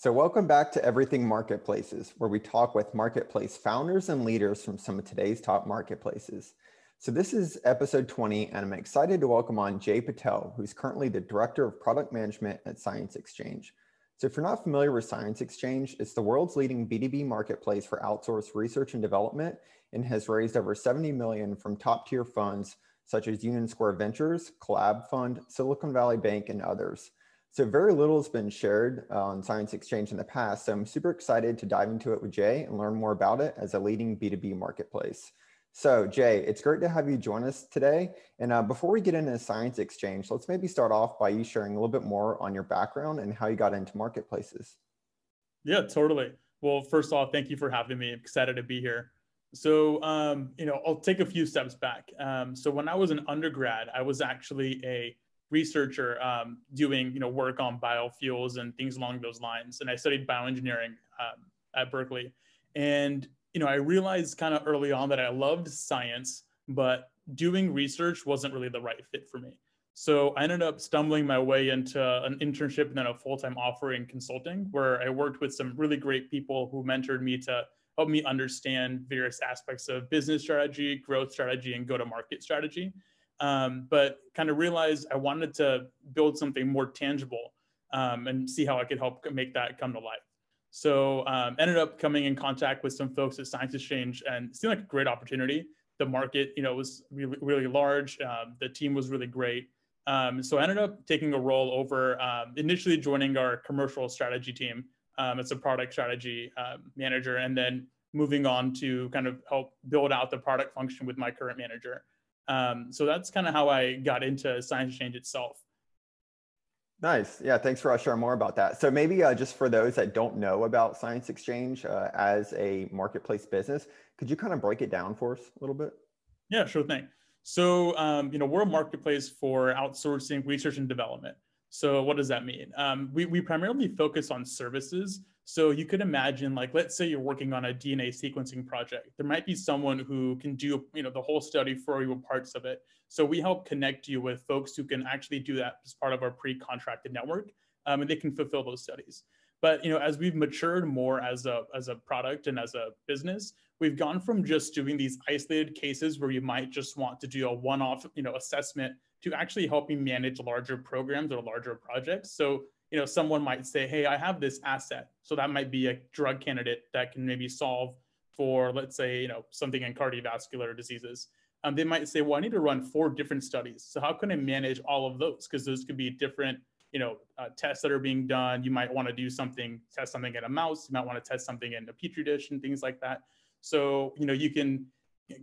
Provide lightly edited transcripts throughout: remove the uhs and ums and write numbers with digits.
So welcome back to Everything Marketplaces, where we talk with marketplace founders and leaders from some of today's top marketplaces. So this is episode 20, and I'm excited to welcome on Jay Patel, who's currently the Director of Product Management at Science Exchange. So if you're not familiar with Science Exchange, it's the world's leading B2B marketplace for outsourced research and development, and has raised over $70 million from top-tier funds such as Union Square Ventures, Collab Fund, Silicon Valley Bank, and others. So very little has been shared on Science Exchange in the past, so I'm super excited to dive into it with Jay and learn more about it as a leading B2B marketplace. So Jay, it's great to have you join us today. And before we get into Science Exchange, let's maybe start off by you sharing a little bit more on your background and how you got into marketplaces. Yeah, totally. Well, first of all, thank you for having me. I'm excited to be here. So, I'll take a few steps back. So when I was an undergrad, I was actually a researcher doing work on biofuels and things along those lines. And I studied bioengineering at Berkeley. And I realized kind of early on that I loved science, but doing research wasn't really the right fit for me. So I ended up stumbling my way into an internship and then a full-time offer in consulting, where I worked with some really great people who mentored me to help me understand various aspects of business strategy, growth strategy, and go-to-market strategy. But kind of realized I wanted to build something more tangible and see how I could help make that come to life. So ended up coming in contact with some folks at Science Exchange, and it seemed like a great opportunity. The market, was really, really large. The team was really great. So I ended up taking a role over, initially joining our commercial strategy team. It's a product strategy manager, and then moving on to kind of help build out the product function with my current manager. So that's kind of how I got into Science Exchange itself. Nice. Yeah, thanks for sharing more about that. So maybe just for those that don't know about Science Exchange as a marketplace business, could you kind of break it down for us a little bit? Yeah, sure thing. So, we're a marketplace for outsourcing research and development. So what does that mean? We primarily focus on services. So you could imagine, like, let's say you're working on a DNA sequencing project. There might be someone who can do, the whole study for you or parts of it. So we help connect you with folks who can actually do that as part of our pre-contracted network, and they can fulfill those studies. But, as we've matured more as a product and as a business, we've gone from just doing these isolated cases where you might just want to do a one-off, assessment, to actually helping manage larger programs or larger projects. So, someone might say, hey, I have this asset. So that might be a drug candidate that can maybe solve for, let's say, something in cardiovascular diseases. They might say, well, I need to run 4 different studies. So how can I manage all of those? Because those could be different, tests that are being done. You might want to do something, test something in a mouse. You might want to test something in a petri dish and things like that. So, you can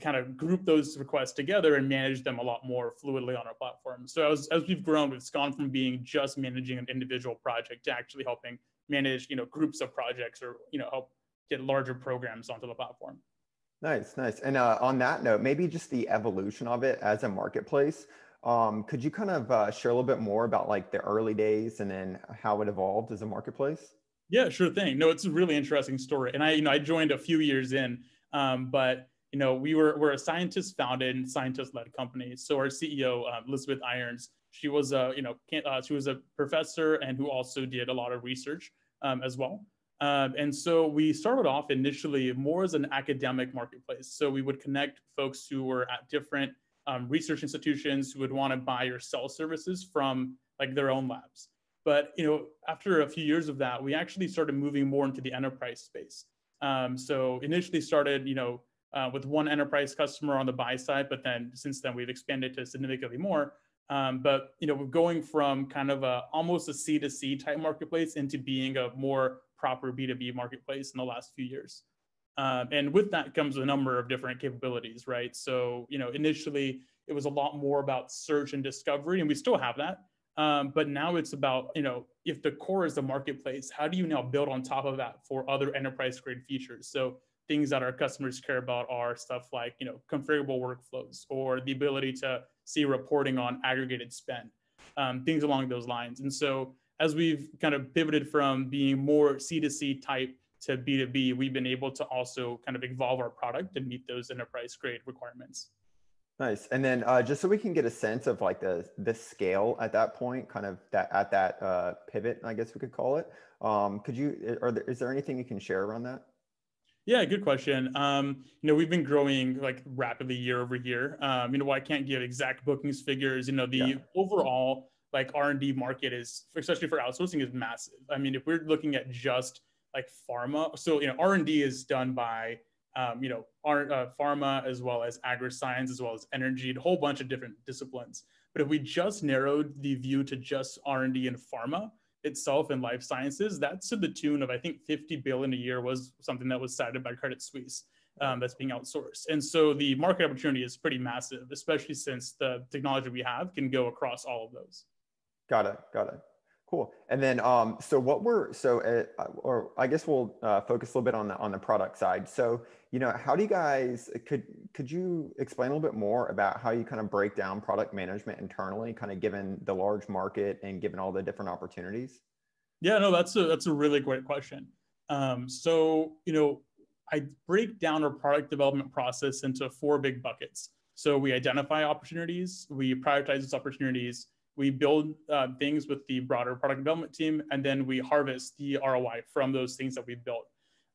kind of group those requests together and manage them a lot more fluidly on our platform. So as we've grown, it's gone from being just managing an individual project to actually helping manage, groups of projects, or, help get larger programs onto the platform. Nice, nice. And on that note, maybe just the evolution of it as a marketplace. Could you kind of share a little bit more about like the early days and then how it evolved as a marketplace? Yeah, sure thing. No, it's a really interesting story. And I joined a few years in, but we're a scientist-founded and scientist-led company. So our CEO, Elizabeth Irons, she was a she was a professor and who also did a lot of research as well. And so we started off initially more as an academic marketplace. So we would connect folks who were at different research institutions who would want to buy or sell services from like their own labs. But after a few years of that, we actually started moving more into the enterprise space. So initially started with one enterprise customer on the buy side, but then since then we've expanded to significantly more. But we're going from kind of almost a C2C type marketplace into being a more proper B2B marketplace in the last few years. And with that comes a number of different capabilities, right? So initially it was a lot more about search and discovery, and we still have that. But now it's about, if the core is the marketplace, how do you now build on top of that for other enterprise grade features? So things that our customers care about are stuff like, configurable workflows or the ability to see reporting on aggregated spend, things along those lines. And so as we've kind of pivoted from being more C2C type to B2B, we've been able to also kind of evolve our product and meet those enterprise grade requirements. Nice. And then just so we can get a sense of like the scale at that point, kind of that at that pivot, I guess we could call it. Is there anything you can share around that? Yeah, good question. We've been growing like rapidly year over year. While I can't give exact bookings figures, overall like R&D market is, especially for outsourcing, is massive. I mean, if we're looking at just like pharma, so, R&D is done by, pharma as well as agri-science, as well as energy, a whole bunch of different disciplines. But if we just narrowed the view to just R&D and pharma itself and life sciences, that's to the tune of, I think, $50 billion a year was something that was cited by Credit Suisse that's being outsourced. And so the market opportunity is pretty massive, especially since the technology we have can go across all of those. Got it. Cool. And then, I guess we'll focus a little bit on the product side. So, how do you guys, could you explain a little bit more about how you kind of break down product management internally, kind of given the large market and given all the different opportunities? Yeah, no, that's a really great question. I break down our product development process into 4 big buckets. So we identify opportunities, we prioritize those opportunities, we build things with the broader product development team, and then we harvest the ROI from those things that we've built.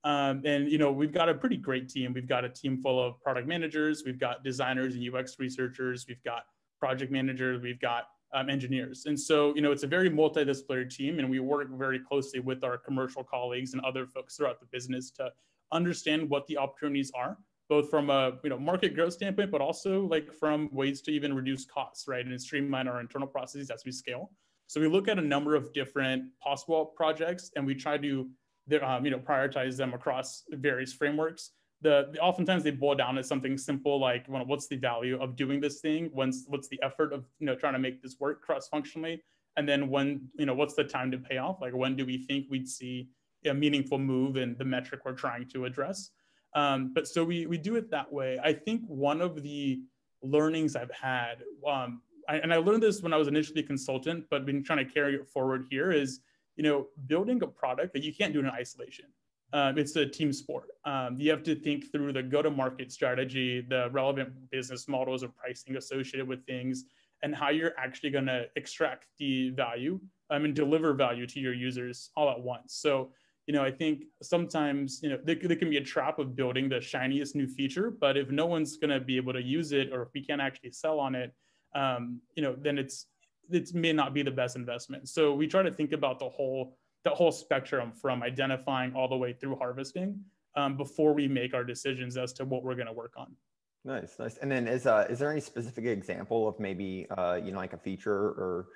We've got a pretty great team. We've got a team full of product managers. We've got designers and UX researchers. We've got project managers. We've got engineers. And so, it's a very multidisciplinary team, and we work very closely with our commercial colleagues and other folks throughout the business to understand what the opportunities are, both from a market growth standpoint, but also like from ways to even reduce costs, right? And streamline our internal processes as we scale. So we look at a number of different possible projects, and we try to prioritize them across various frameworks. Oftentimes they boil down to something simple like, what's the value of doing this thing? What's the effort of trying to make this work cross-functionally? And then what's the time to pay off? Like, when do we think we'd see a meaningful move in the metric we're trying to address? But so we do it that way. I think one of the learnings I've had, I learned this when I was initially a consultant, but been trying to carry it forward here is, building a product that you can't do in isolation. It's a team sport. You have to think through the go-to-market strategy, the relevant business models or pricing associated with things, and how you're actually going to extract the value and deliver value to your users all at once. So, I think sometimes, there can be a trap of building the shiniest new feature, but if no one's going to be able to use it, or if we can't actually sell on it, then it may not be the best investment. So we try to think about the whole spectrum from identifying all the way through harvesting before we make our decisions as to what we're going to work on. Nice. And then is there any specific example of maybe, like a feature or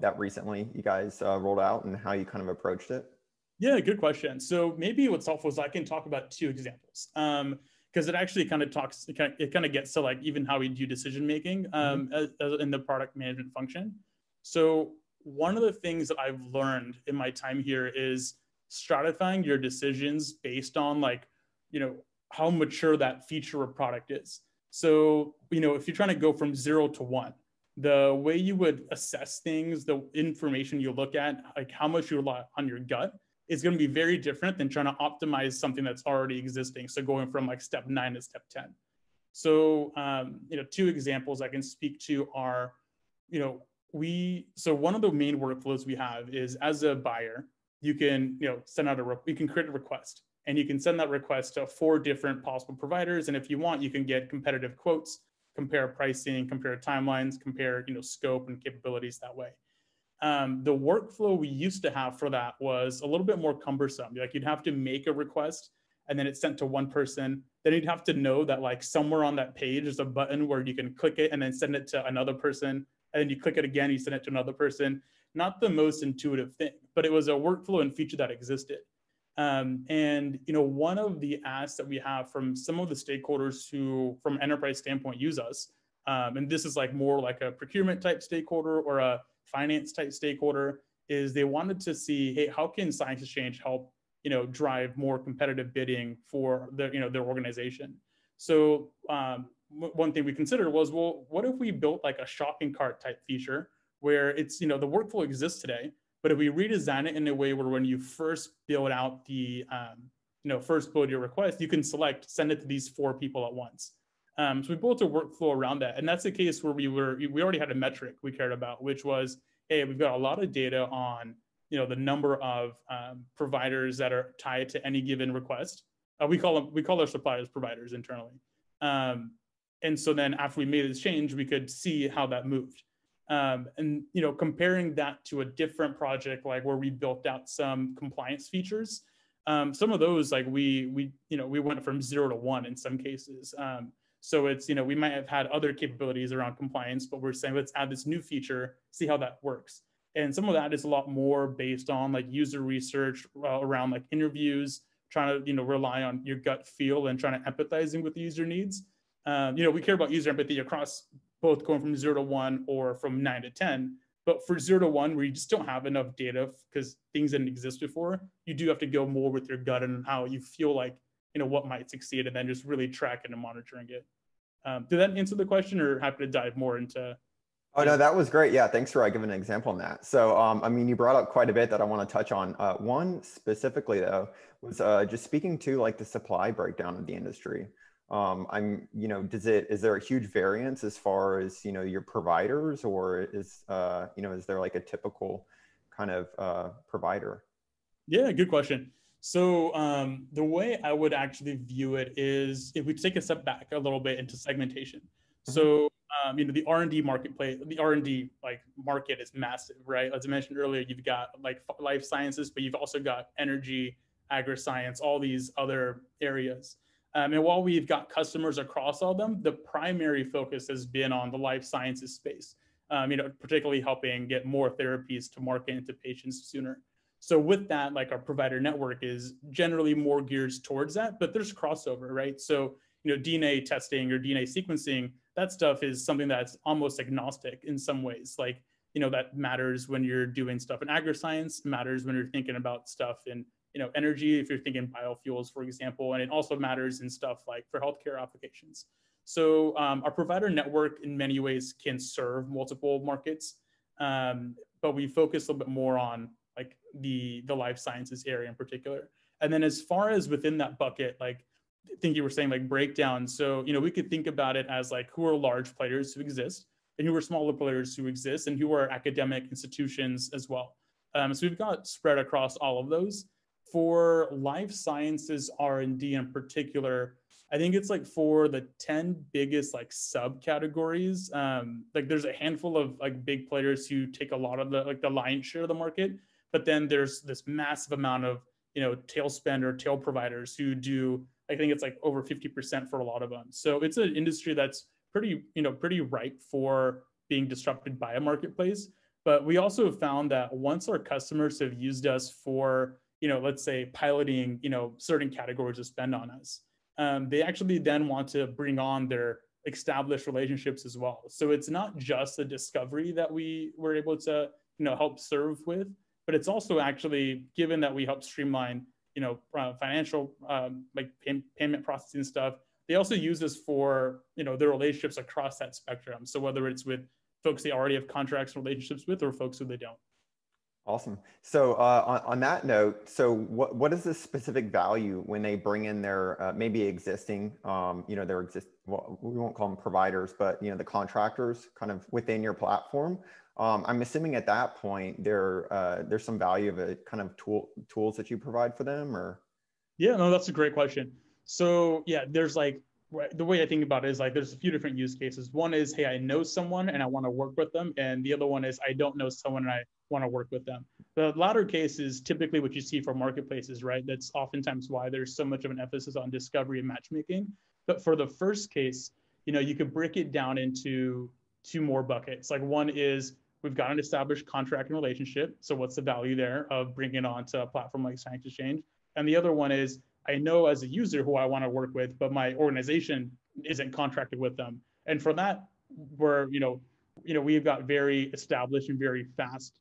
that recently you guys rolled out and how you kind of approached it? Yeah, good question. So maybe what's helpful is I can talk about 2 examples. Because it actually kind of gets to like even how we do decision making as in the product management function. So one of the things that I've learned in my time here is stratifying your decisions based on how mature that feature or product is. So if you're trying to go from 0 to 1, the way you would assess things, the information you look at, like how much you rely on your gut, it's going to be very different than trying to optimize something that's already existing. So going from like step 9 to step 10. So, 2 examples I can speak to are, so one of the main workflows we have is as a buyer, you can, send out you can create a request, and you can send that request to 4 different possible providers. And if you want, you can get competitive quotes, compare pricing, compare timelines, compare, scope and capabilities that way. The workflow we used to have for that was a little bit more cumbersome. Like you'd have to make a request and then it's sent to one person. Then you'd have to know that like somewhere on that page is a button where you can click it and then send it to another person. And then you click it again, you send it to another person. Not the most intuitive thing, but it was a workflow and feature that existed. One of the asks that we have from some of the stakeholders who from an enterprise standpoint use us, and this is like more like a procurement type stakeholder or a finance type stakeholder, is they wanted to see, hey, how can Science Exchange help, drive more competitive bidding for their organization? So one thing we considered was, well, what if we built like a shopping cart type feature where it's, the workflow exists today, but if we redesign it in a way where when you first build out the, first build your request, you can select, send it to these 4 people at once. So we built a workflow around that. And that's a case where we already had a metric we cared about, which was, hey, we've got a lot of data on, the number of providers that are tied to any given request. We call our suppliers providers internally. And so then after we made this change, we could see how that moved. And comparing that to a different project, like where we built out some compliance features, some of those, like we went from 0 to 1 in some cases. So it's, we might have had other capabilities around compliance, but we're saying, let's add this new feature, see how that works. And some of that is a lot more based on like user research around like interviews, trying to, rely on your gut feel and trying to empathizing with the user needs. We care about user empathy across both going from 0 to 1 or from 9 to 10. But for 0 to 1, where you just don't have enough data because things didn't exist before, you do have to go more with your gut and how you feel like, what might succeed, and then just really tracking and monitoring it. Did that answer the question, or happy to dive more into? Oh, no, that was great. Yeah, thanks for giving an example on that. So, I mean, you brought up quite a bit that I want to touch on. One specifically, though, was just speaking to like the supply breakdown of the industry. Is there a huge variance as far as, your providers, or is there like a typical kind of provider? Yeah, good question. So the way I would actually view it is if we take a step back a little bit into segmentation. Mm-hmm. So, the R&D marketplace, the R&D like market is massive, right? As I mentioned earlier, you've got like life sciences, but you've also got energy, agri-science, all these other areas. And while we've got customers across all of them, the primary focus has been on the life sciences space, particularly helping get more therapies to market and to patients sooner. So with that, like our provider network is generally more geared towards that, but there's crossover, right? So, DNA testing or DNA sequencing, that stuff is something that's almost agnostic in some ways. Like, that matters when you're doing stuff in agri-science, matters when you're thinking about stuff in energy, if you're thinking biofuels, for example, and it also matters in stuff like for healthcare applications. So our provider network in many ways can serve multiple markets, but we focus a little bit more on like the life sciences area in particular. And then as far as within that bucket, like I think you were saying like breakdown. So, we could think about it as like who are large players who exist and who are smaller players who exist and who are academic institutions as well. So we've got spread across all of those. For life sciences R&D in particular, I think it's like for the 10 biggest like subcategories, like there's a handful of like big players who take a lot of the lion's share of the market, but then there's this massive amount of, tail spend or tail providers who do, I think it's like over 50% for a lot of them. So it's an industry that's pretty, pretty ripe for being disrupted by a marketplace. But we also have found that once our customers have used us for, let's say piloting, certain categories of spend on us, they actually then want to bring on their established relationships as well. So it's not just the discovery that we were able to, help serve with, but it's also actually given that we help streamline, financial, like payment processing stuff. They also use us for, their relationships across that spectrum. So whether it's with folks they already have contracts and relationships with, or folks who they don't. Awesome. So on that note, so what is the specific value when they bring in their maybe existing, well, we won't call them providers, but the contractors kind of within your platform? I'm assuming at that point there's some value of a kind of tools that you provide for them, or? Yeah, no, that's a great question. So yeah, there's like the way I think about it is like there's a few different use cases. One is, hey, I know someone and I want to work with them, and the other one is I don't know someone and I want to work with them. The latter case is typically what you see for marketplaces, right? That's oftentimes why there's so much of an emphasis on discovery and matchmaking. But for the first case, you could break it down into two more buckets. Like one is we've got an established contract and relationship. So what's the value there of bringing it onto a platform like Science Exchange? And the other one is I know as a user who I want to work with, but my organization isn't contracted with them. And for that, we're, we've got very established and very fast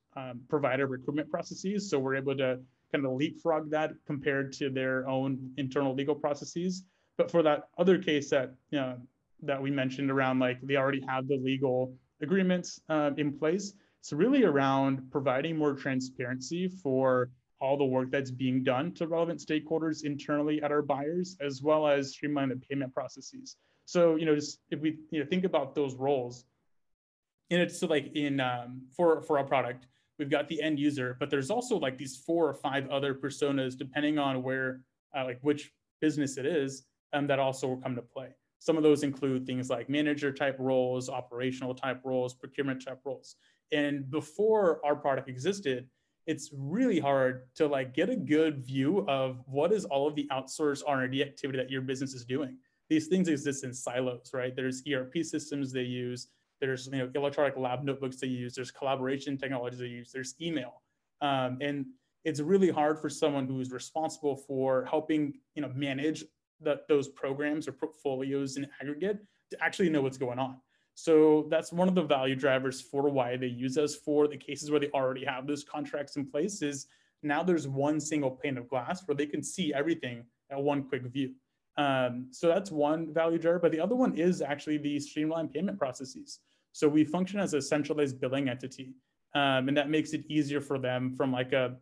provider recruitment processes. So we're able to kind of leapfrog that compared to their own internal legal processes. But for that other case that, that we mentioned around, like they already have the legal agreements in place. It's really around providing more transparency for all the work that's being done to relevant stakeholders internally at our buyers, as well as streamline the payment processes. So, just if we think about those roles, and it's like in for our product, we've got the end user, but there's also like these 4 or 5 other personas, depending on where, like which business it is, that also will come to play. Some of those include things like manager type roles, operational type roles, procurement type roles. And before our product existed, it's really hard to like get a good view of what is all of the outsourced R&D activity that your business is doing. These things exist in silos, right? There's ERP systems they use. There's electronic lab notebooks they use. There's collaboration technologies they use. There's email. And it's really hard for someone who's responsible for helping manage those programs or portfolios in aggregate to actually know what's going on. So that's one of the value drivers for why they use us for the cases where they already have those contracts in place is now there's one single pane of glass where they can see everything at one quick view. So that's one value driver, but the other one is actually the streamlined payment processes. So we function as a centralized billing entity, and that makes it easier for them from like a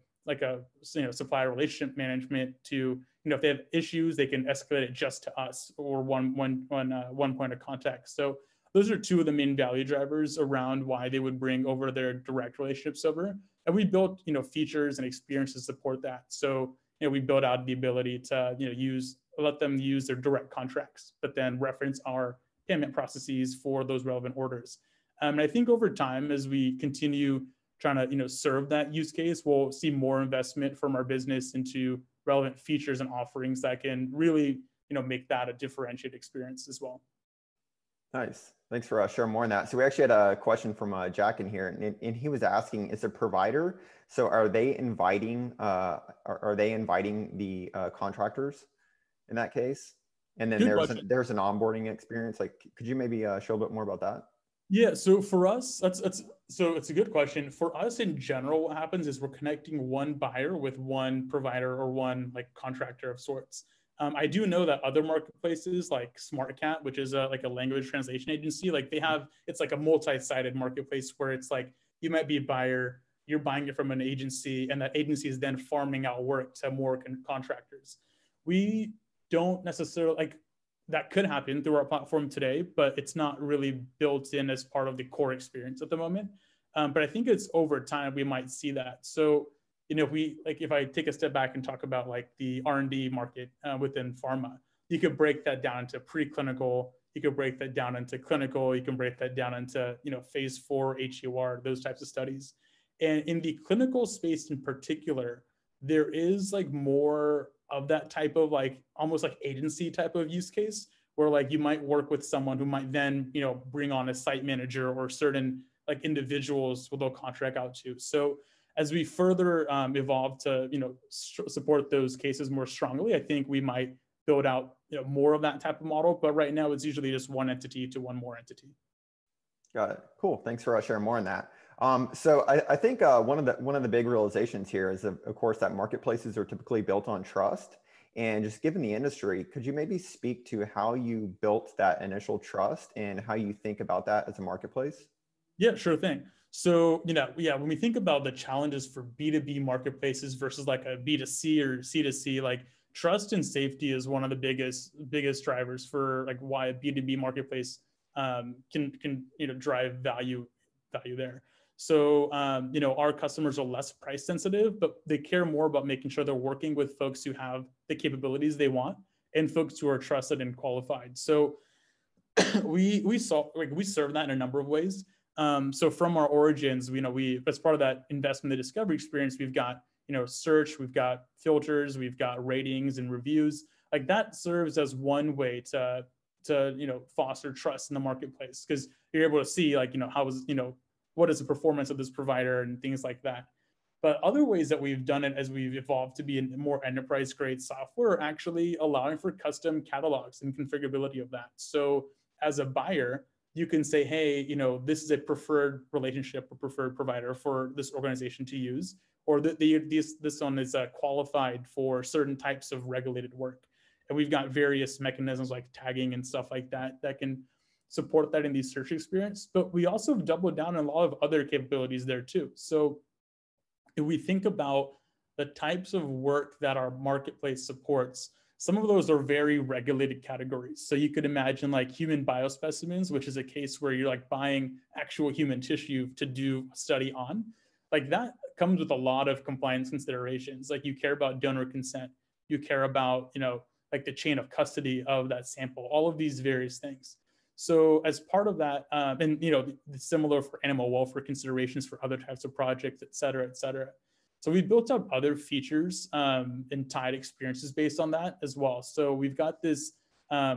supplier relationship management to, if they have issues, they can escalate it just to us or one point of contact. So those are two of the main value drivers around why they would bring over their direct relationships over. And we built, features and experiences to support that. So, we built out the ability to, let them use their direct contracts, but then reference our payment processes for those relevant orders. And I think over time, as we continue trying to, serve that use case, we'll see more investment from our business into relevant features and offerings that can really, make that a differentiated experience as well. Nice. Thanks for sharing more on that. So we actually had a question from Jack in here, and he was asking, is a provider, so are they inviting the contractors in that case? And then there's an onboarding experience. Like, could you maybe show a bit more about that? Yeah. So for us, so it's a good question. For us in general, what happens is we're connecting one buyer with one provider or one contractor of sorts. I do know that other marketplaces like SmartCat, which is like a language translation agency, they have, it's like a multi-sided marketplace where it's like, you might be a buyer, you're buying it from an agency, and that agency is then farming out work to more contractors. We don't necessarily, that could happen through our platform today, but it's not really built in as part of the core experience at the moment. But I think it's over time, we might see that. So if I take a step back and talk about the R&D market within pharma, you could break that down into preclinical, you could break that down into clinical, you can break that down into, phase 4, HEOR, those types of studies. And in the clinical space in particular, there is more of that type of almost agency type of use case where you might work with someone who might then, bring on a site manager or certain individuals who they'll contract out to. So as we further evolve to support those cases more strongly, I think we might build out more of that type of model. But right now, it's usually just one entity to one more entity. Got it. Cool. Thanks for sharing more on that. So I think one of the big realizations here is, of course, that marketplaces are typically built on trust. And just given the industry, could you maybe speak to how you built that initial trust and how you think about that as a marketplace? Yeah, sure thing. So, when we think about the challenges for B2B marketplaces versus a B2C or C2C, trust and safety is one of the biggest drivers for why a B2B marketplace can drive value there. So, our customers are less price sensitive, but they care more about making sure they're working with folks who have the capabilities they want and folks who are trusted and qualified. So we serve that in a number of ways. So from our origins, as part of that investment, the discovery experience, we've got, search, we've got filters, we've got ratings and reviews. That serves as one way to foster trust in the marketplace, because you're able to see what is the performance of this provider and things like that. But other ways that we've done it as we've evolved to be in more enterprise grade software, are actually allowing for custom catalogs and configurability of that. So as a buyer, you can say, hey, this is a preferred relationship or preferred provider for this organization to use, or this one is qualified for certain types of regulated work. And we've got various mechanisms like tagging and stuff like that that can support that in the search experience. But we also have doubled down on a lot of other capabilities there too. So if we think about the types of work that our marketplace supports, some of those are very regulated categories. So you could imagine human biospecimens, which is a case where you're buying actual human tissue to do a study on. like that comes with a lot of compliance considerations. Like you care about donor consent, you care about, you know, like the chain of custody of that sample, all of these various things. So as part of that, and you know, it's similar for animal welfare considerations for other types of projects, et cetera, et cetera. So we built up other features and tied experiences based on that as well. So we've got this,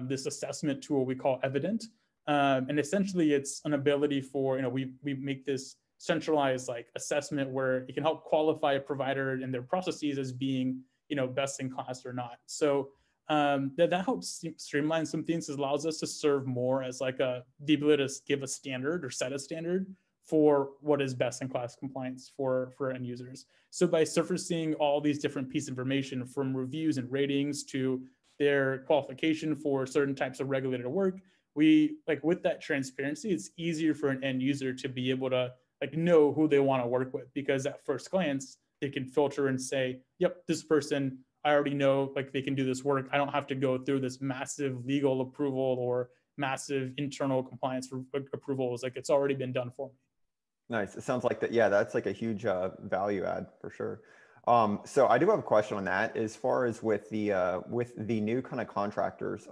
this assessment tool we call Evident. And essentially it's an ability for, you know, we make this centralized like assessment where it can help qualify a provider and their processes as being, you know, best in class or not. So that helps streamline some things. It allows us to serve more as like the ability to give a standard or set a standard for what is best in class compliance for end users. So by surfacing all these different pieces of information from reviews and ratings to their qualification for certain types of regulated work, we like with that transparency, it's easier for an end user to be able to like know who they want to work with, because at first glance, they can filter and say, yep, this person, I already know like they can do this work. I don't have to go through this massive legal approval or massive internal compliance approvals. Like it's already been done for me. Nice. It sounds like that. Yeah, that's like a huge value add for sure. So I do have a question on that as far as with the new kind of contractors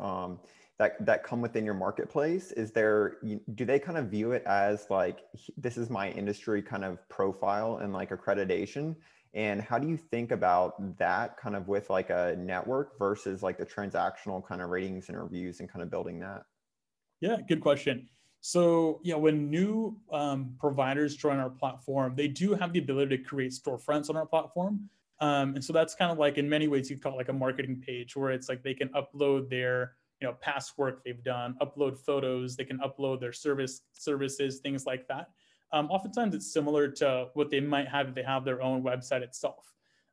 that come within your marketplace. Is there, do they kind of view it as like, this is my industry kind of profile and like accreditation? And how do you think about that kind of with like a network versus like the transactional kind of ratings and reviews and kind of building that? Yeah, good question. So yeah, when new providers join our platform, they do have the ability to create storefronts on our platform. And so that's kind of like, in many ways, you'd call it like a marketing page where it's like they can upload their, you know, past work they've done, upload photos, they can upload their services, things like that. Oftentimes it's similar to what they might have if they have their own website itself.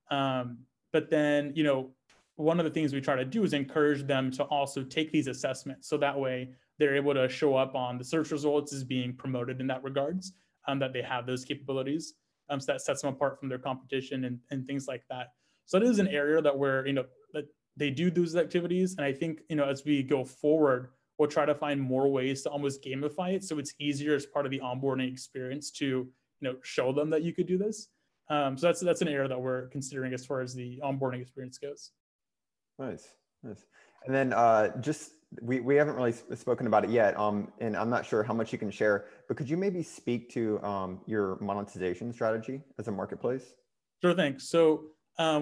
But then, you know, one of the things we try to do is encourage them to also take these assessments. So that way they're able to show up on the search results as being promoted in that regards, that they have those capabilities. So that sets them apart from their competition and things like that. So it is an area that where, you know, that they do those activities. And I think, you know, as we go forward, we'll try to find more ways to almost gamify it, so it's easier as part of the onboarding experience to, you know, show them that you could do this. So that's an area that we're considering as far as the onboarding experience goes. Nice, nice. And then just we haven't really spoken about it yet, and I'm not sure how much you can share, but could you maybe speak to your monetization strategy as a marketplace? Sure thing. So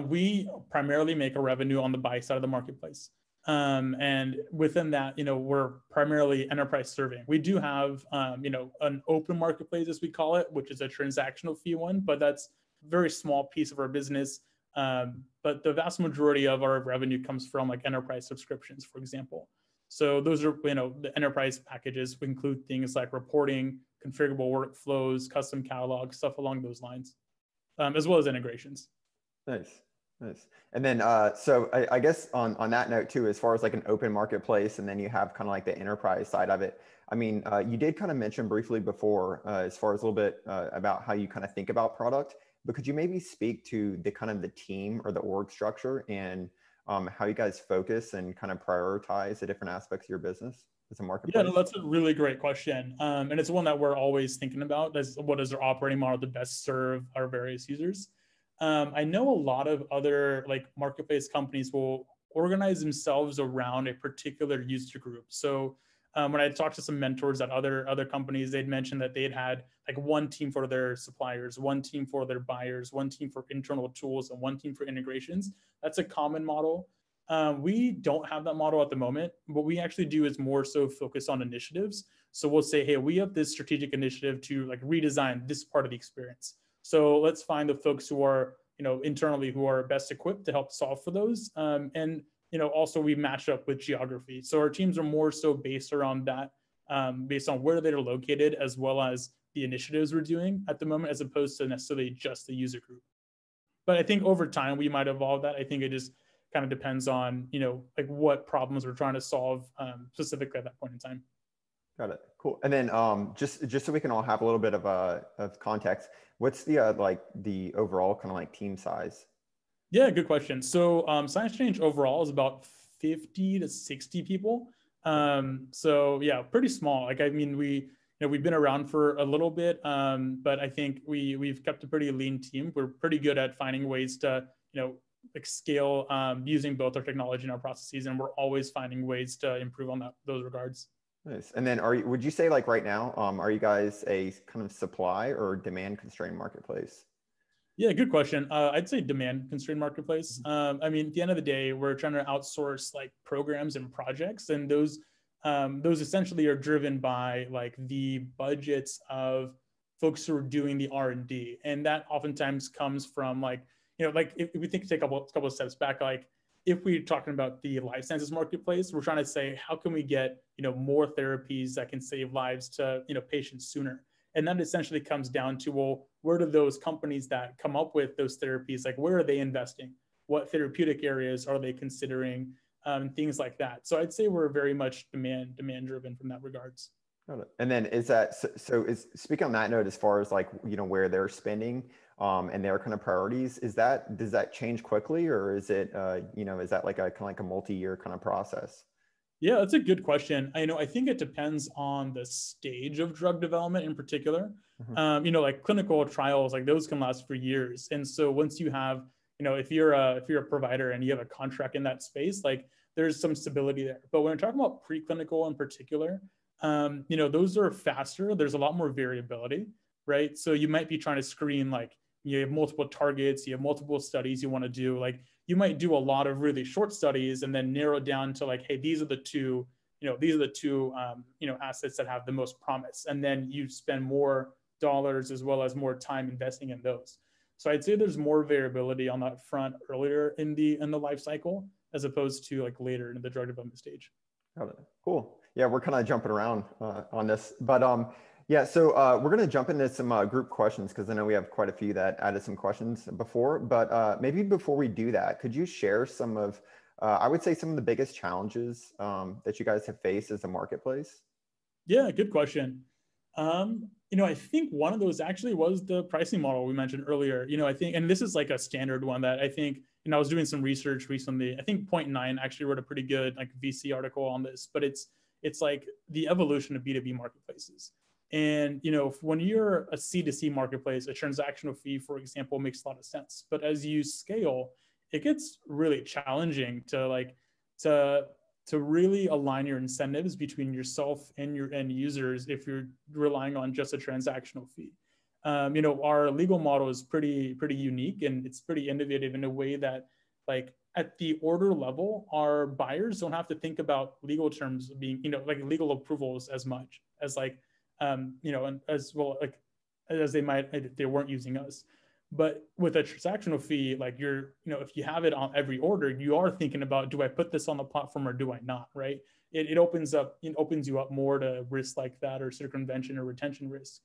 we primarily make a revenue on the buy side of the marketplace. And within that, you know, we're primarily enterprise serving. We do have, you know, an open marketplace, as we call it, which is a transactional fee one, but that's a very small piece of our business. But the vast majority of our revenue comes from like enterprise subscriptions, for example. So those are, you know, the enterprise packages include things like reporting, configurable workflows, custom catalogs, stuff along those lines, as well as integrations. Nice. Nice. And then, so I guess on that note too, as far as like an open marketplace, and then you have kind of like the enterprise side of it. I mean, you did kind of mention briefly before, as far as a little bit about how you kind of think about product, but could you maybe speak to the kind of the team or the org structure and how you guys focus and kind of prioritize the different aspects of your business as a marketplace? Yeah, no, that's a really great question. And it's one that we're always thinking about, is what is our operating model to best serve our various users? I know a lot of other like marketplace companies will organize themselves around a particular user group. So when I talked to some mentors at other companies, they'd mentioned that they'd had like one team for their suppliers, one team for their buyers, one team for internal tools, and one team for integrations. That's a common model. We don't have that model at the moment. What we actually do is more so focus on initiatives. So we'll say, hey, we have this strategic initiative to like redesign this part of the experience. So let's find the folks who are, you know, internally who are best equipped to help solve for those. And, you know, also we match up with geography. So our teams are more so based around that, based on where they're located, as well as the initiatives we're doing at the moment, as opposed to necessarily just the user group. But I think over time, we might evolve that. I think it just kind of depends on, you know, like what problems we're trying to solve specifically at that point in time. Got it. Cool. And then just so we can all have a little bit of context, what's the like the overall kind of like team size? Yeah, good question. So Science Exchange overall is about 50 to 60 people. So yeah, pretty small. Like, I mean, we we've been around for a little bit, but I think we've kept a pretty lean team. We're pretty good at finding ways to, scale using both our technology and our processes, and we're always finding ways to improve on those regards. Nice. And then, would you say, like right now, are you guys a kind of supply or demand constrained marketplace? Yeah, good question. I'd say demand constrained marketplace. I mean, at the end of the day, we're trying to outsource like programs and projects, and those essentially are driven by like the budgets of folks who are doing the R&D, and that oftentimes comes from like, if we think take a couple of steps back, like if we're talking about the life sciences marketplace, we're trying to say, how can we get, more therapies that can save lives to, patients sooner? And that essentially comes down to, well, where do those companies that come up with those therapies, like where are they investing? What therapeutic areas are they considering? Things like that. So I'd say we're very much demand driven from that regards. Got it. And then is that, speaking on that note, as far as like, where they're spending, and their kind of priorities, does that change quickly, or is it, is that like a multi-year kind of process? Yeah, that's a good question. I think it depends on the stage of drug development in particular. Mm-hmm. Like clinical trials, like those can last for years. And so once you have, if you're a provider and you have a contract in that space, like there's some stability there. But when we're talking about preclinical in particular, those are faster. There's a lot more variability, right? So you might be trying to screen like, you have multiple targets, you have multiple studies you want to do. Like you might do a lot of really short studies and then narrow down to like, hey, these are the two, assets that have the most promise. And then you spend more dollars as well as more time investing in those. So I'd say there's more variability on that front earlier in the life cycle, as opposed to like later in the drug development stage. Got it. Cool. Yeah, we're kind of jumping around on this, but yeah, so we're going to jump into some group questions, because I know we have quite a few that added some questions before, but maybe before we do that, could you share some of, I would say some of the biggest challenges that you guys have faced as a marketplace? Yeah, good question. I think one of those actually was the pricing model we mentioned earlier. I think, and this is like a standard one that I think, and I was doing some research recently, I think Point Nine actually wrote a pretty good like VC article on this, but it's like the evolution of B2B marketplaces. And, when you're a C2C marketplace, a transactional fee, for example, makes a lot of sense. But as you scale, it gets really challenging to to really align your incentives between yourself and your end users if you're relying on just a transactional fee. Our legal model is pretty unique, and it's pretty innovative in a way that like at the order level, our buyers don't have to think about legal terms being, like legal approvals as much as like, and as well, like as they might, if they weren't using us. But with a transactional fee, like you're, if you have it on every order, you are thinking about, do I put this on the platform or do I not, right? It opens you up more to risks like that, or circumvention or retention risks.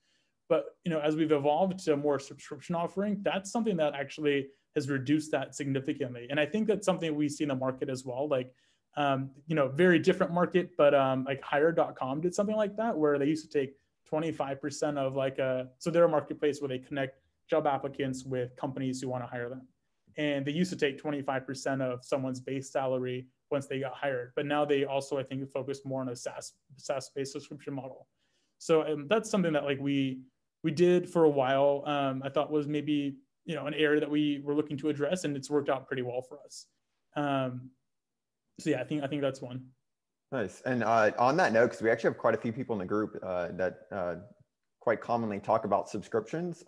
But, as we've evolved to a more subscription offering, that's something that actually has reduced that significantly. And I think that's something we see in the market as well. Like, very different market, but like Hire.com did something like that, where they used to take 25% of like so they're a marketplace where they connect job applicants with companies who want to hire them. And they used to take 25% of someone's base salary once they got hired. But now they also, I think, focus more on a SaaS-based subscription model. So that's something that like we did for a while. I thought was maybe, an area that we were looking to address, and it's worked out pretty well for us. So yeah, I think that's one. Nice. And on that note, because we actually have quite a few people in the group that quite commonly talk about subscriptions,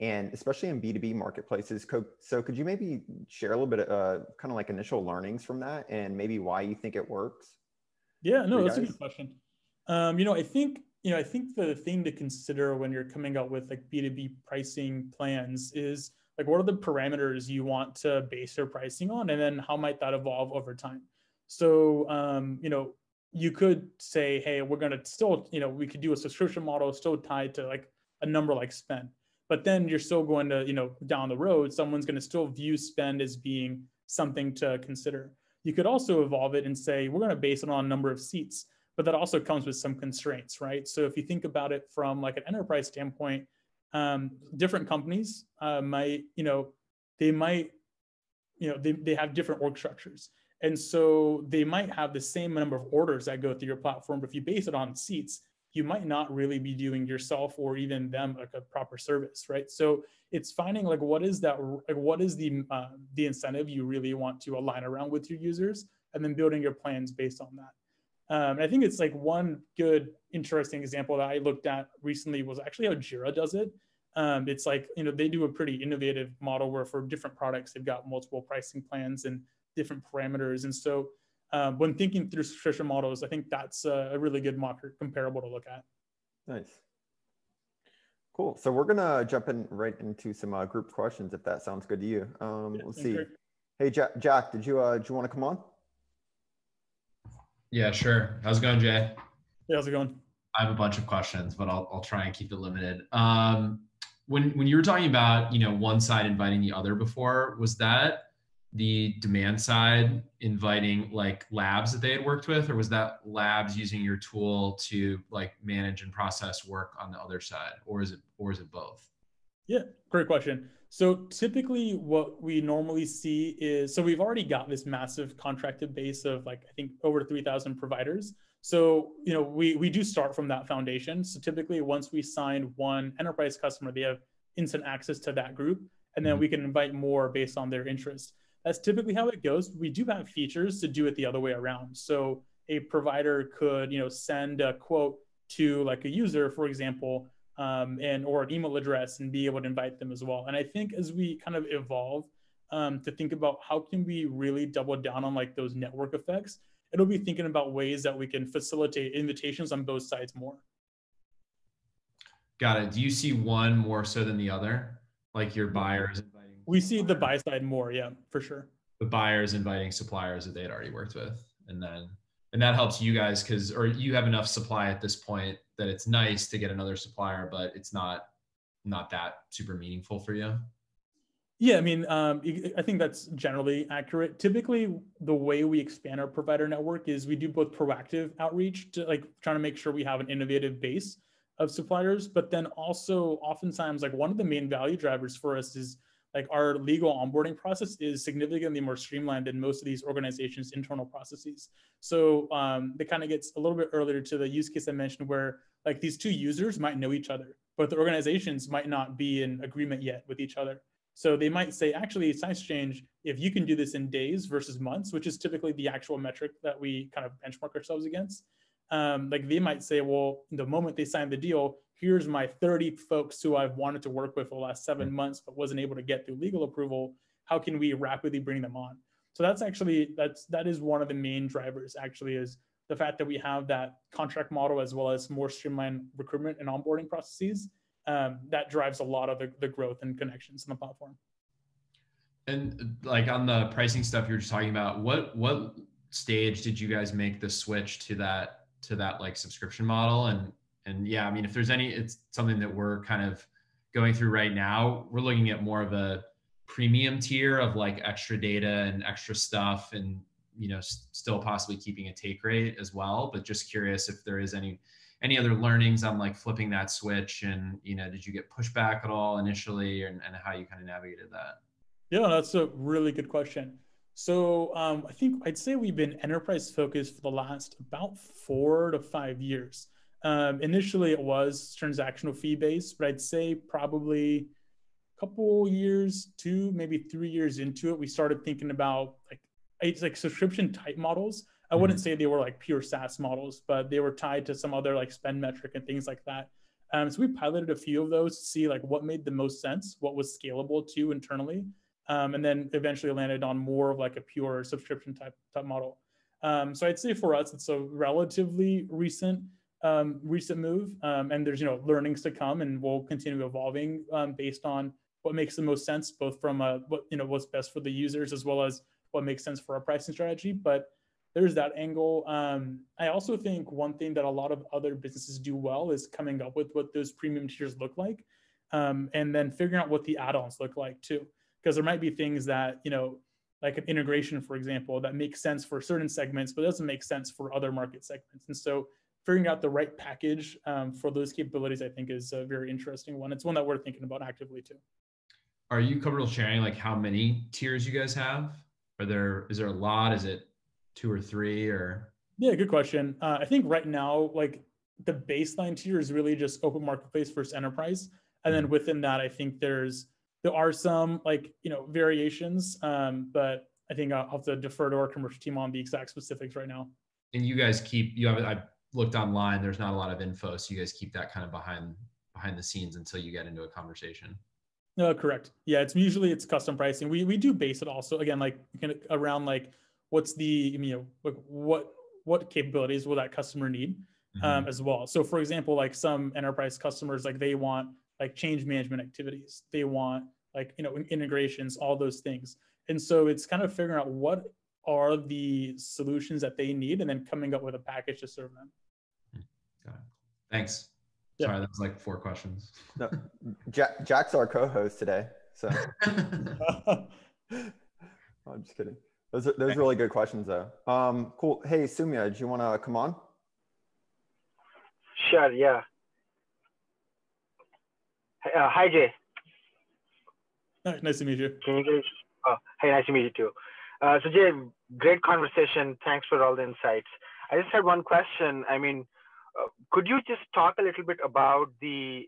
and especially in B2B marketplaces. So could you maybe share a little bit of kind of like initial learnings from that, and maybe why you think it works? Yeah, no, that's a good question. I think the thing to consider when you're coming up with like B2B pricing plans is like, what are the parameters you want to base your pricing on? And then how might that evolve over time? So, you could say, hey, we're going to still, we could do a subscription model still tied to like a number like spend, but then you're still going to, down the road, someone's going to still view spend as being something to consider. You could also evolve it and say, we're going to base it on a number of seats, but that also comes with some constraints, right? So if you think about it from like an enterprise standpoint, different companies might, they have different org structures. And so they might have the same number of orders that go through your platform, but if you base it on seats, you might not really be doing yourself or even them a proper service, right? So it's finding like what is that, like what is the incentive you really want to align around with your users, and then building your plans based on that. I think it's like one good interesting example that I looked at recently was actually how JIRA does it. It's like, you know, they do a pretty innovative model where for different products, they've got multiple pricing plans and different parameters. And so when thinking through subscription models, I think that's a really good comparable to look at. Nice. Cool. So we're going to jump in right into some group questions, if that sounds good to you. Let's see. Sure. Hey, Jack, did you want to come on? Yeah, sure. How's it going, Jay? Yeah, how's it going? I have a bunch of questions, but I'll try and keep it limited. When you were talking about, you know, one side inviting the other before, was that the demand side inviting like labs that they had worked with, or was that labs using your tool to like manage and process work on the other side, or is it both? Yeah, great question. So typically what we normally see is, so we've already got this massive contracted base of like, I think over 3,000 providers. So, you know, we do start from that foundation. So typically once we sign one enterprise customer, they have instant access to that group, and then we can invite more based on their interest. That's typically how it goes. We do have features to do it the other way around. So a provider could, you know, send a quote to like a user, for example, or an email address, and be able to invite them as well. And I think as we kind of evolve to think about how can we really double down on like those network effects, it'll be thinking about ways that we can facilitate invitations on both sides more. Got it. Do you see one more so than the other? Like your buyers inviting? We see the buy side more, yeah, for sure. The buyers inviting suppliers that they had already worked with, and that helps you guys because, or you have enough supply at this point that it's nice to get another supplier, but it's not that super meaningful for you. Yeah, I mean, I think that's generally accurate. Typically, the way we expand our provider network is we do both proactive outreach to like trying to make sure we have an innovative base of suppliers, but then also oftentimes like one of the main value drivers for us is like our legal onboarding process is significantly more streamlined than most of these organizations' internal processes. So that kind of gets a little bit earlier to the use case I mentioned where like these two users might know each other, but the organizations might not be in agreement yet with each other. So they might say, actually, Science Exchange, if you can do this in days versus months, which is typically the actual metric that we kind of benchmark ourselves against, like they might say, well, the moment they sign the deal, here's my 30 folks who I've wanted to work with for the last 7 months, but wasn't able to get through legal approval. How can we rapidly bring them on? So that is one of the main drivers actually, is the fact that we have that contract model as well as more streamlined recruitment and onboarding processes. That drives a lot of the growth and connections on the platform. And like on the pricing stuff you were just talking about, what stage did you guys make the switch to that like subscription model? And yeah, I mean, if there's it's something that we're kind of going through right now. We're looking at more of a premium tier of like extra data and extra stuff, and you know, still possibly keeping a take rate as well. But just curious if there is any other learnings on like flipping that switch, and, you know, did you get pushback at all initially, and how you kind of navigated that? Yeah, that's a really good question. So I think I'd say we've been enterprise focused for the last about 4 to 5 years. Initially it was transactional fee based, but I'd say probably a couple years, 2, maybe 3 years into it, we started thinking about like, it's like subscription type models. I wouldn't say they were like pure SaaS models, but they were tied to some other like spend metric and things like that. So we piloted a few of those to see like what made the most sense, what was scalable to internally, and then eventually landed on more of like a pure subscription type model. So I'd say for us, it's a relatively recent move, and there's, you know, learnings to come, and we'll continue evolving based on what makes the most sense, both from what's best for the users as well as what makes sense for our pricing strategy. But there's that angle. I also think one thing that a lot of other businesses do well is coming up with what those premium tiers look like, and then figuring out what the add-ons look like too. Because there might be things that, you know, like an integration, for example, that makes sense for certain segments, but doesn't make sense for other market segments. And so figuring out the right package for those capabilities, I think, is a very interesting one. It's one that we're thinking about actively too. Are you comfortable sharing like how many tiers you guys have? Is there a lot? Is it 2 or 3 or? Yeah, good question. I think right now, like the baseline tier is really just open marketplace versus enterprise. And then within that, I think there are some variations, but I think I'll have to defer to our commercial team on the exact specifics right now. And you guys I've looked online, there's not a lot of info. So you guys keep that kind of behind the scenes until you get into a conversation. No, correct. Yeah, it's usually custom pricing. We do base it also again, around what's the, what capabilities will that customer need as well. So for example, some enterprise customers, they want change management activities, they want integrations, all those things. And so it's kind of figuring out what are the solutions that they need and then coming up with a package to serve them. Got it. Thanks. Yeah. Sorry, that was 4 questions. No, Jack's our co-host today, so. Oh, I'm just kidding. Those are really good questions, though. Cool. Hey, Soumya, do you want to come on? Sure, yeah. Hi, Jay. Nice to meet you. Hey, nice to meet you, too. So, Jay, great conversation. Thanks for all the insights. I just had one question. Could you just talk a little bit about the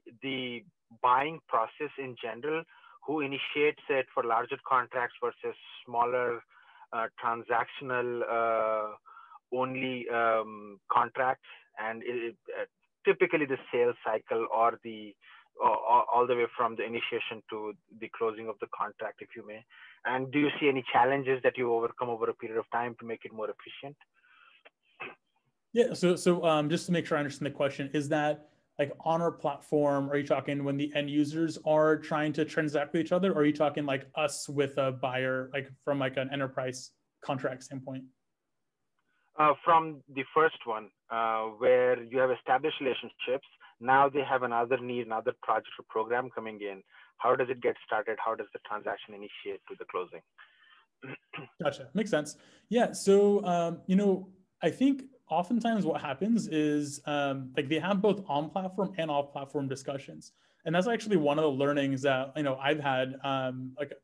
buying process in general? Who initiates it for larger contracts versus smaller transactional only contracts, and typically the sales cycle or all the way from the initiation to the closing of the contract, if you may? And do you see any challenges that you overcome over a period of time to make it more efficient? Yeah, so just to make sure I understand the question, is that on our platform, are you talking when the end users are trying to transact with each other, or are you talking us with a buyer, from an enterprise contract standpoint? From the first one, where you have established relationships, now they have another need, another project or program coming in. How does it get started? How does the transaction initiate to the closing? Gotcha, makes sense. Yeah, so, I think, oftentimes what happens is they have both on-platform and off-platform discussions. And that's actually one of the learnings that, I've had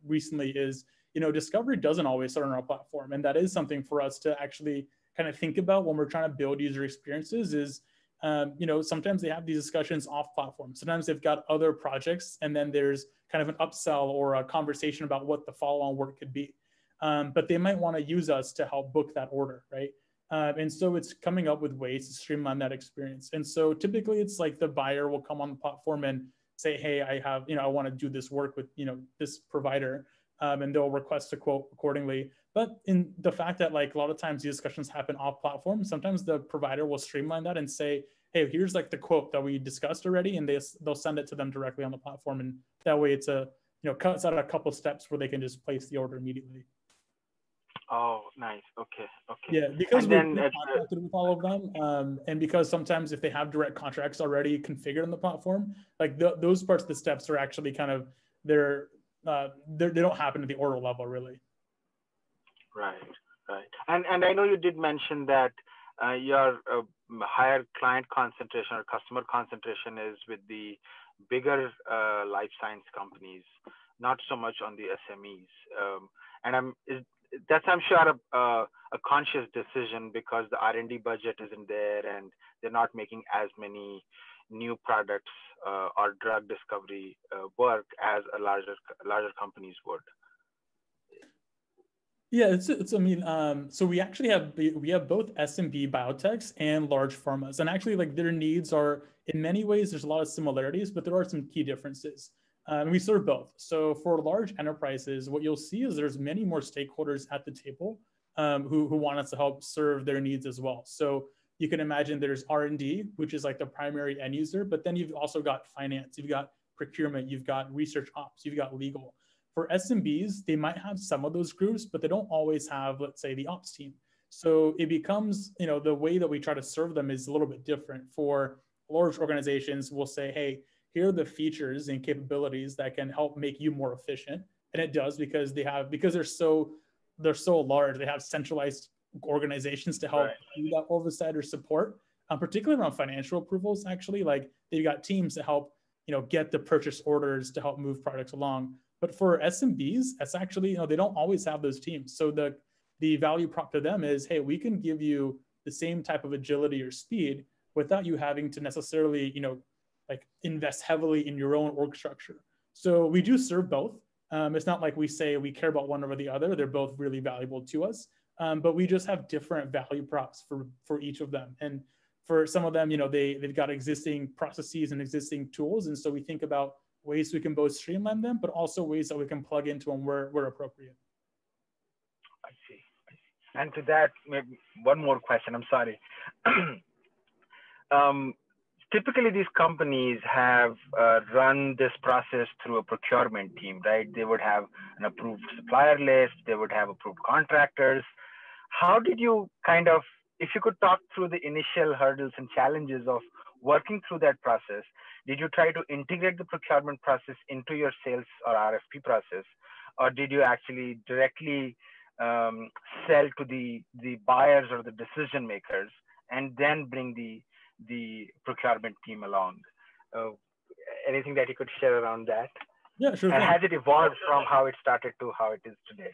recently is, discovery doesn't always start on our platform. And that is something for us to actually kind of think about when we're trying to build user experiences is, sometimes they have these discussions off-platform. Sometimes they've got other projects and then there's kind of an upsell or a conversation about what the follow-on work could be. But they might want to use us to help book that order, right? And so it's coming up with ways to streamline that experience. And so typically it's the buyer will come on the platform and say, hey, I have, I want to do this work with, this provider, and they'll request a quote accordingly. But in the fact that a lot of times these discussions happen off platform, sometimes the provider will streamline that and say, hey, here's the quote that we discussed already. And they'll send it to them directly on the platform. And that way it's cuts out a couple of steps where they can just place the order immediately. Oh, nice. Okay. Yeah, because we're contracted with all of them, and because sometimes if they have direct contracts already configured on the platform, those parts of the steps are actually kind of they don't happen at the order level really. Right. And I know you did mention that your higher client concentration or customer concentration is with the bigger life science companies, not so much on the SMEs. That's, I'm sure, a conscious decision because the R&D budget isn't there and they're not making as many new products or drug discovery work as a larger companies would. Yeah, so we actually have both SMB biotechs and large pharmas, and actually their needs are in many ways there's a lot of similarities, but there are some key differences. And we serve both. So for large enterprises, what you'll see is there's many more stakeholders at the table who want us to help serve their needs as well. So you can imagine there's R&D, which is the primary end user, but then you've also got finance, you've got procurement, you've got research ops, you've got legal. For SMBs, they might have some of those groups, but they don't always have, let's say, the ops team. So it becomes, the way that we try to serve them is a little bit different. For large organizations, we'll say, hey, here are the features and capabilities that can help make you more efficient. And it does because they're so large, they have centralized organizations to help do that oversight or support, particularly around financial approvals, actually. They've got teams to help, get the purchase orders to help move products along. But for SMBs, that's actually, they don't always have those teams. So the value prop to them is, hey, we can give you the same type of agility or speed without you having to necessarily, like invest heavily in your own org structure. So we do serve both. It's not like we say we care about one over the other. They're both really valuable to us, but we just have different value props for each of them. And for some of them, they've got existing processes and existing tools. And so we think about ways we can both streamline them, but also ways that we can plug into them where appropriate. I see. And to that, maybe one more question, I'm sorry. Typically, these companies have run this process through a procurement team, right? They would have an approved supplier list. They would have approved contractors. How did you kind of, if you could talk through the initial hurdles and challenges of working through that process, did you try to integrate the procurement process into your sales or RFP process? Or did you actually directly sell to the buyers or the decision makers and then bring the procurement team along? Anything that you could share around that? Yeah, sure. And has it evolved from how it started to how it is today?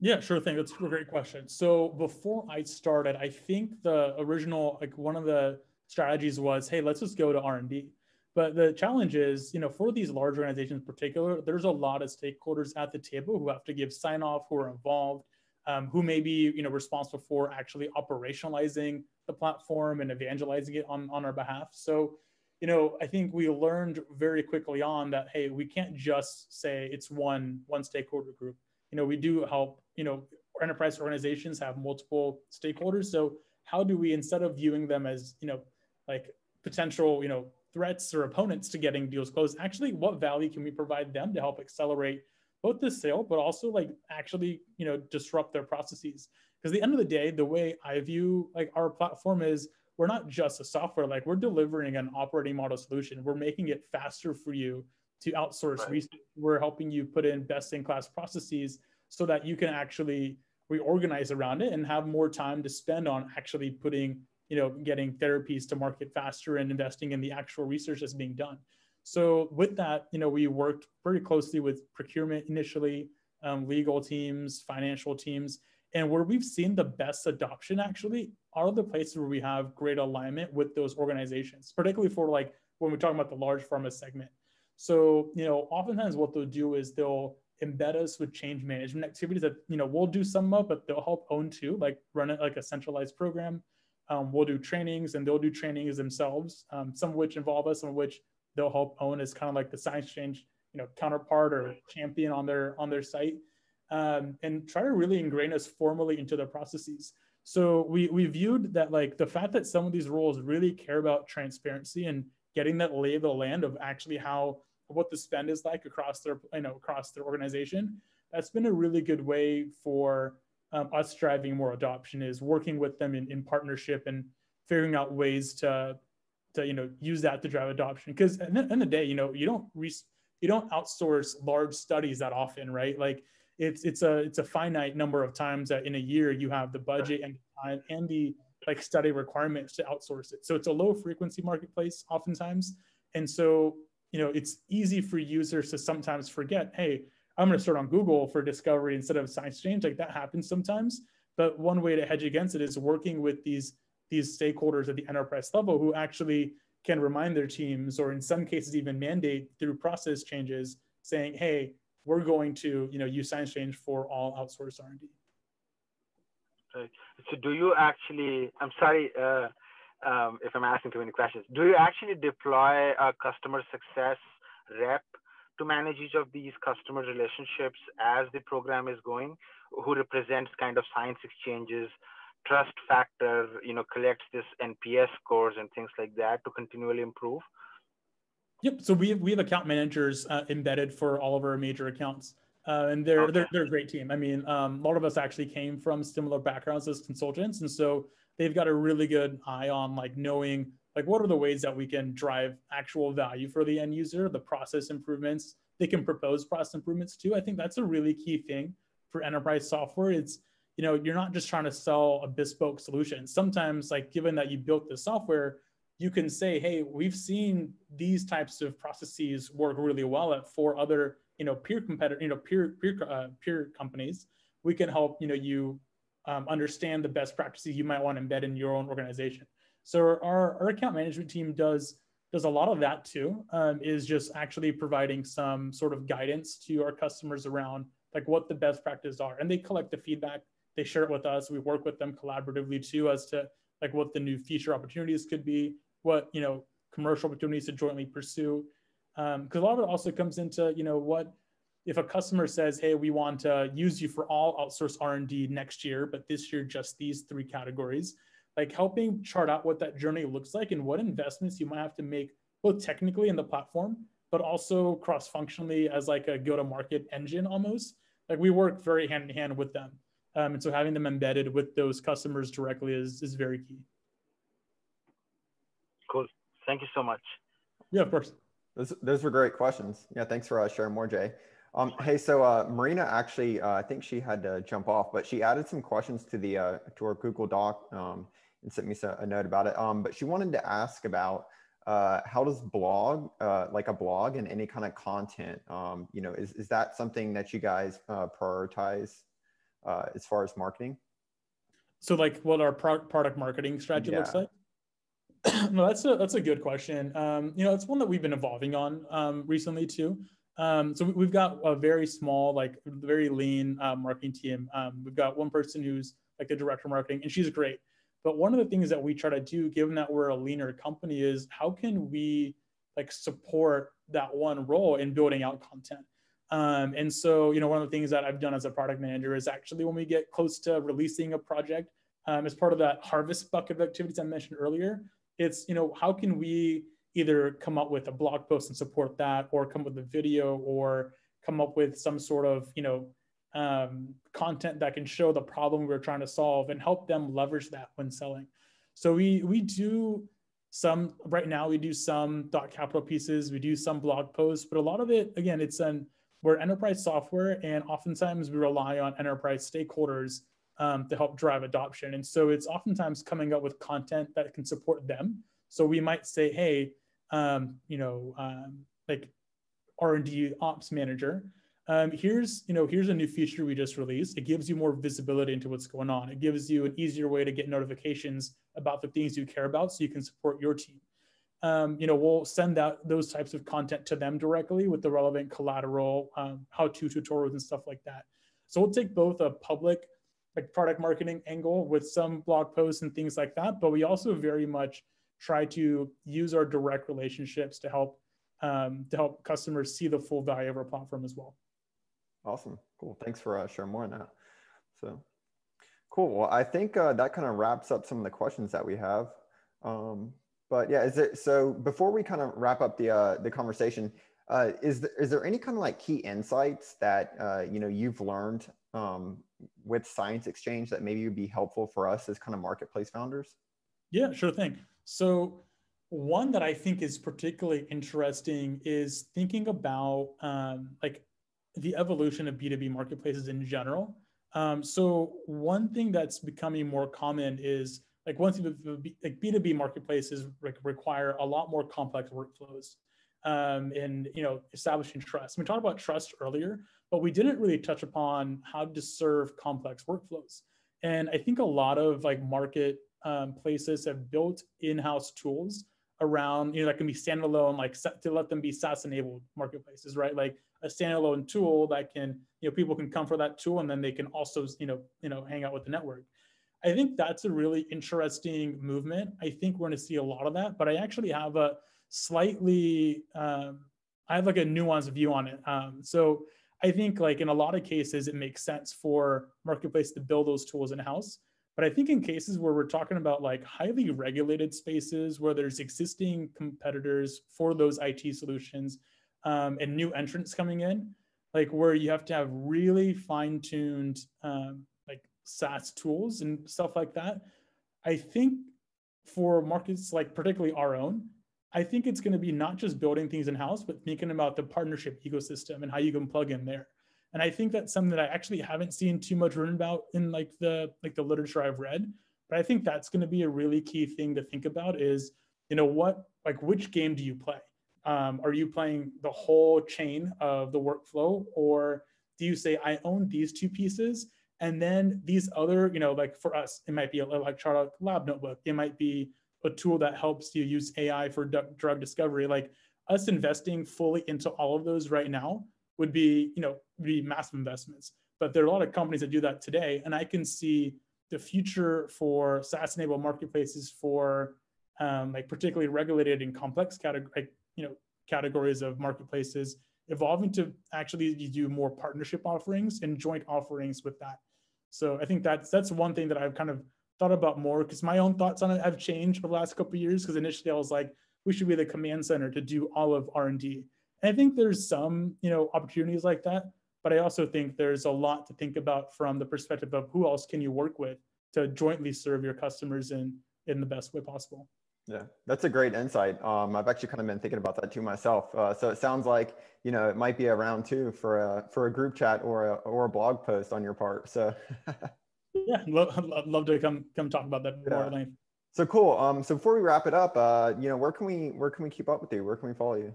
Yeah, sure thing. That's a great question. So before I started, I think the original, one of the strategies was, hey, let's just go to R&D. But the challenge is, for these large organizations in particular, there's a lot of stakeholders at the table who have to give sign off, who are involved, who may be responsible for actually operationalizing the platform and evangelizing it on our behalf. So, I think we learned very quickly on that, hey, we can't just say it's one stakeholder group. We do help, enterprise organizations have multiple stakeholders. So how do we, instead of viewing them as, like potential, threats or opponents to getting deals closed, actually, what value can we provide them to help accelerate both the sale, but also actually, disrupt their processes? Because at the end of the day, the way I view our platform is we're not just a software, we're delivering an operating model solution. We're making it faster for you to outsource research. We're helping you put in best in class processes so that you can actually reorganize around it and have more time to spend on actually putting, getting therapies to market faster and investing in the actual research that's being done. So with that, we worked pretty closely with procurement initially, legal teams, financial teams, and where we've seen the best adoption actually are the places where we have great alignment with those organizations, particularly for when we're talking about the large pharma segment. So, oftentimes what they'll do is they'll embed us with change management activities that, we'll do some of, but they'll help own too, run it like a centralized program. We'll do trainings and they'll do trainings themselves, some of which involve us, some of which they'll help own as kind of like the Science Exchange, counterpart or champion on their site, and try to really ingrain us formally into their processes. So we viewed that the fact that some of these roles really care about transparency and getting that lay of the land of actually what the spend is across their, across their organization, that's been a really good way for us driving more adoption, is working with them in partnership and figuring out ways to use that to drive adoption. Because at the end of the day, you don't outsource large studies that often, right? It's a finite number of times that in a year you have the budget and time and the study requirements to outsource it. So it's a low frequency marketplace oftentimes, and so it's easy for users to sometimes forget, hey, I'm going to start on Google for discovery instead of Science Exchange. That happens sometimes, but one way to hedge against it is working with these stakeholders at the enterprise level who actually can remind their teams, or in some cases even mandate through process changes, saying, hey, we're going to use Science Exchange for all outsourced R&D. Right. So do you actually, I'm sorry if I'm asking too many questions, do you actually deploy a customer success rep to manage each of these customer relationships as the program is going, who represents kind of Science Exchange's trust factor, collects this NPS scores and things like that to continually improve? Yep. So we have account managers embedded for all of our major accounts, and they're a great team. I mean, a lot of us actually came from similar backgrounds as consultants, and so they've got a really good eye on knowing what are the ways that we can drive actual value for the end user, the process improvements. They can propose process improvements too. I think that's a really key thing for enterprise software. It's, you're not just trying to sell a bespoke solution. Sometimes given that you built the software, you can say, hey, we've seen these types of processes work really well for other, peer competitor, peer companies. We can help, you understand the best practices you might want to embed in your own organization. So our account management team does a lot of that too, is just actually providing some sort of guidance to our customers around like what the best practices are. And they collect the feedback, they share it with us. We work with them collaboratively too, as to like what the new feature opportunities could be, what, you know, commercial opportunities to jointly pursue. Because a lot of it also comes into, you know, what if a customer says, hey, we want to use you for all outsourced R&D next year, but this year just these three categories, like helping chart out what that journey looks like and what investments you might have to make, both technically in the platform, but also cross-functionally as like a go-to-market engine almost. Like we work very hand-in-hand with them. And so having them embedded with those customers directly is very key. Cool. Thank you so much. Yeah, of course. Those were great questions. Yeah, thanks for sharing more, Jay. Hey, so Marina actually, I think she had to jump off, but she added some questions to the to our Google Doc and sent me a note about it. But she wanted to ask about how does blog, like a blog and any kind of content, you know, is that something that you guys prioritize as far as marketing? So like what our product marketing strategy looks like? No, that's a good question. You know, it's one that we've been evolving on recently too. So we've got a very small, like very lean marketing team. We've got one person who's like the director of marketing, and she's great. But one of the things that we try to do, given that we're a leaner company, is how can we like support that one role in building out content? And so, you know, one of the things that I've done as a product manager is actually when we get close to releasing a project, as part of that harvest bucket of activities I mentioned earlier, it's, you know, how can we either come up with a blog post and support that, or come up with a video, or come up with some sort of, you know, content that can show the problem we're trying to solve and help them leverage that when selling. So we do some, right now we do some .capital pieces, we do some blog posts, but a lot of it, again, it's we're enterprise software, and oftentimes we rely on enterprise stakeholders to help drive adoption. And so it's oftentimes coming up with content that can support them. So we might say, hey, you know, like R&D ops manager, here's a new feature we just released. It gives you more visibility into what's going on. It gives you an easier way to get notifications about the things you care about, so you can support your team. You know, we'll send out those types of content to them directly with the relevant collateral, how-to tutorials and stuff like that. So we'll take both a public, like product marketing angle with some blog posts and things like that, but we also very much try to use our direct relationships to help customers see the full value of our platform as well. Awesome. Cool. Thanks for sharing more on that. So cool. Well, I think that kind of wraps up some of the questions that we have. But yeah, so before we kind of wrap up the conversation, is there any kind of like key insights that, you know, you've learned with Science Exchange that maybe would be helpful for us as kind of marketplace founders? Yeah, sure thing. So one that I think is particularly interesting is thinking about like the evolution of B2B marketplaces in general. So one thing that's becoming more common is like B2B marketplaces require a lot more complex workflows and, you know, establishing trust. We talked about trust earlier, but we didn't really touch upon how to serve complex workflows. And I think a lot of like marketplaces have built in-house tools around, you know, that can be standalone, like to let them be SaaS-enabled marketplaces, right? Like a standalone tool that can, you know, people can come for that tool, and then they can also, you know, hang out with the network. I think that's a really interesting movement. I think we're going to see a lot of that, but I actually have a slightly, I have like a nuanced view on it. So I think like in a lot of cases, it makes sense for marketplace to build those tools in-house. But I think in cases where we're talking about like highly regulated spaces where there's existing competitors for those IT solutions and new entrants coming in, like where you have to have really fine-tuned like SaaS tools and stuff like that, I think for markets like particularly our own, I think it's going to be not just building things in-house, but thinking about the partnership ecosystem and how you can plug in there. And I think that's something that I actually haven't seen too much written about in like the literature I've read, but I think that's going to be a really key thing to think about is, you know, what, like which game do you play? Are you playing the whole chain of the workflow, or do you say I own these two pieces and then these other, you know, like for us, it might be a Collab notebook, it might be a tool that helps you use AI for drug discovery. Like us investing fully into all of those right now would be, be massive investments. But there are a lot of companies that do that today. And I can see the future for SaaS-enabled marketplaces for like particularly regulated and complex categories of marketplaces evolving to actually do more partnership offerings and joint offerings with that. So I think that's one thing that I've kind of thought about more, because my own thoughts on it have changed over the last couple of years, because initially I was like, we should be the command center to do all of R&D. And I think there's some opportunities like that, but I also think there's a lot to think about from the perspective of who else can you work with to jointly serve your customers in the best way possible. Yeah, that's a great insight. I've actually kind of been thinking about that too myself. So it sounds like, it might be a round two for a group chat or a blog post on your part. So yeah, I'd love to come talk about that more at length. So cool. So before we wrap it up, where can we keep up with you? Where can we follow you?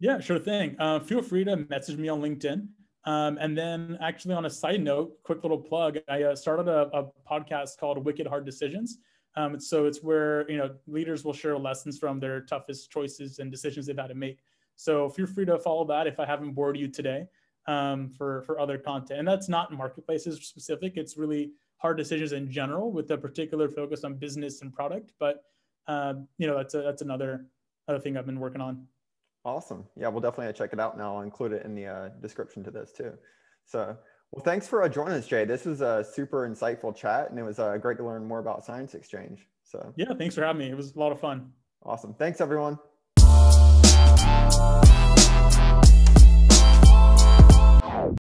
Yeah, sure thing. Feel free to message me on LinkedIn. And then actually on a side note, quick little plug, I started a podcast called Wicked Hard Decisions. So it's where leaders will share lessons from their toughest choices and decisions they've had to make. So feel free to follow that if I haven't bored you today for other content. And that's not marketplaces specific. It's really hard decisions in general with a particular focus on business and product. But that's another thing I've been working on. Awesome. Yeah, we'll definitely check it out, and I'll include it in the description to this too. So. Well, thanks for joining us, Jay. This was a super insightful chat, and it was great to learn more about Science Exchange. So yeah, thanks for having me. It was a lot of fun. Awesome. Thanks, everyone.